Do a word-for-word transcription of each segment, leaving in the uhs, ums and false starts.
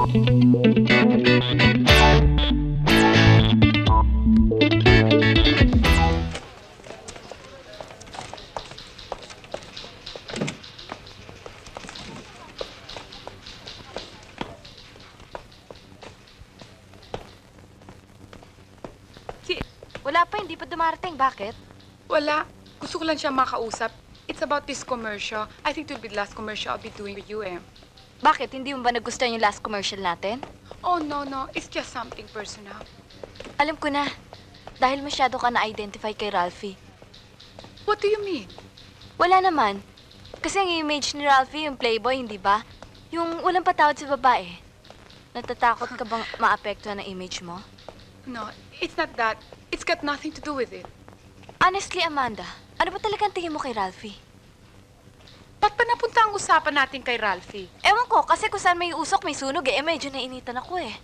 Wala pa, hindi pa dumarating. Bakit? Wala. Gusto ko lang siya makausap. It's about this commercial. I think it will be the last commercial I'll be doing with you, eh. Bakit? Hindi mo ba nagustuhan yung last commercial natin? Oh, no, no. It's just something personal. Alam ko na. Dahil masyado ka na-identify kay Ralphie. What do you mean? Wala naman. Kasi ang image ni Ralphie, yung playboy, hindi ba? Yung walang patawad sa babae. Natatakot ka bang maapektuhan ang image mo? No, it's not that. It's got nothing to do with it. Honestly, Amanda, ano ba talagang tingin mo kay Ralphie? Ba't pa napunta ang usapan natin kay Ralphie? Ewan ko, kasi kung saan may usok, may sunog eh. Eh, medyo nainitan ako eh.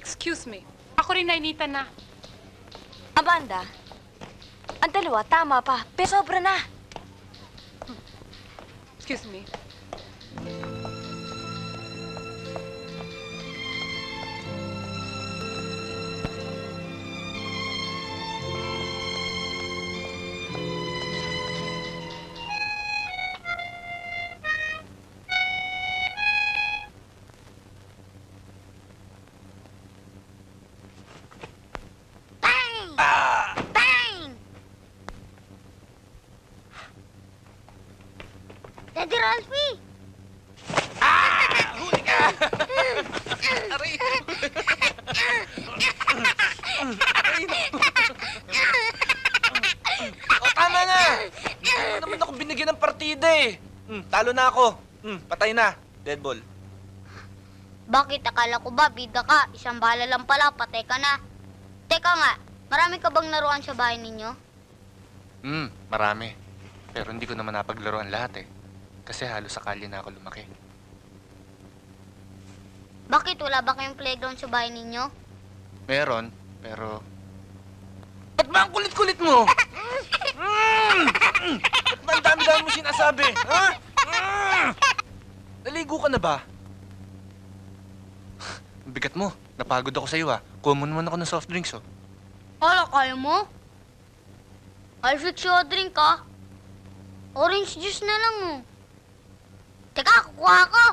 Excuse me, ako rin nainitan na. Amanda, ang dalawa, tama pa, pero sobra na. Hmm. Excuse me. Daddy Ralphie! Ah! Huli ka! Aray! Oh, tama na! Hindi naman ako binigyan ng partida eh. Mm, talo na ako. Mm, patay na. Dead ball. Bakit? Akala ko ba bida ka? Isang bala lang pala. Patay ka na. Teka nga, marami ka bang laruan sa bahay ninyo? Hmm, marami. Pero hindi ko naman napaglaruan lahat eh. Kasi halos sa kalye na ako lumaki. Bakit? Wala ba kayong playground sa bahay ninyo? Meron, pero... Ba't ba ang kulit-kulit mo? mm! Ba't ba ang dami-dami mo sinasabi? Ha? Mm! Naligo ka na ba? Bigat mo. Napagod ako sa'yo ah. Kuha mo naman ako ng soft drinks oh. Hala, kaya mo? I'll fix your drink ah. Orange juice na lang oh. Teka, kukuha ako!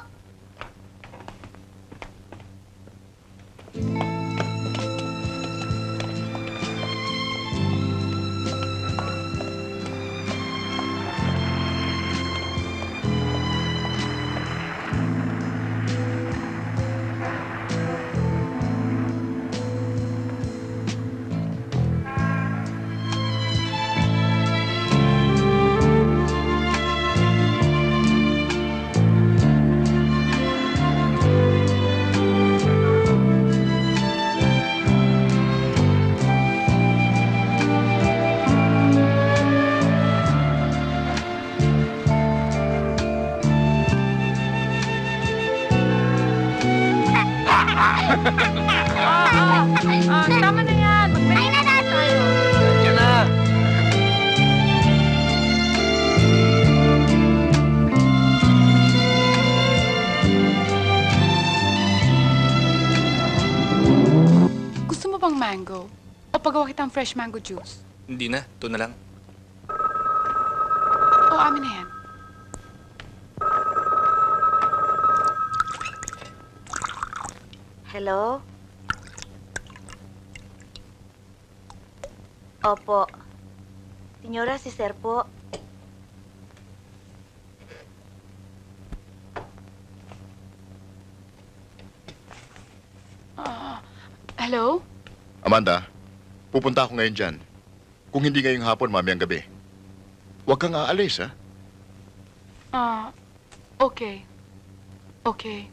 Tama na yan! Magpain na natin tayo! Diyan na! Gusto mo bang mango? O pagawa kitang fresh mango juice? Hindi na. Ito na lang. O, amin na yan. Hello? Opo. Senyora, si Sir po. Uh, hello? Amanda, pupunta ako ngayon dyan. Kung hindi ngayong hapon, mamayang gabi. Huwag kang aalis, ha? Ah, uh, okay. Okay.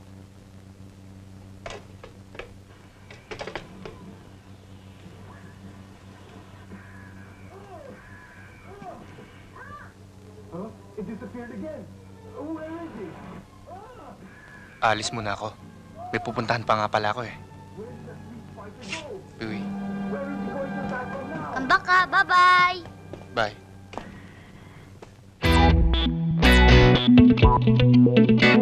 Aalis muna ako. May pupuntahan pa nga pala ako eh. Uy. Ambak ka! Bye-bye! Bye. Bye.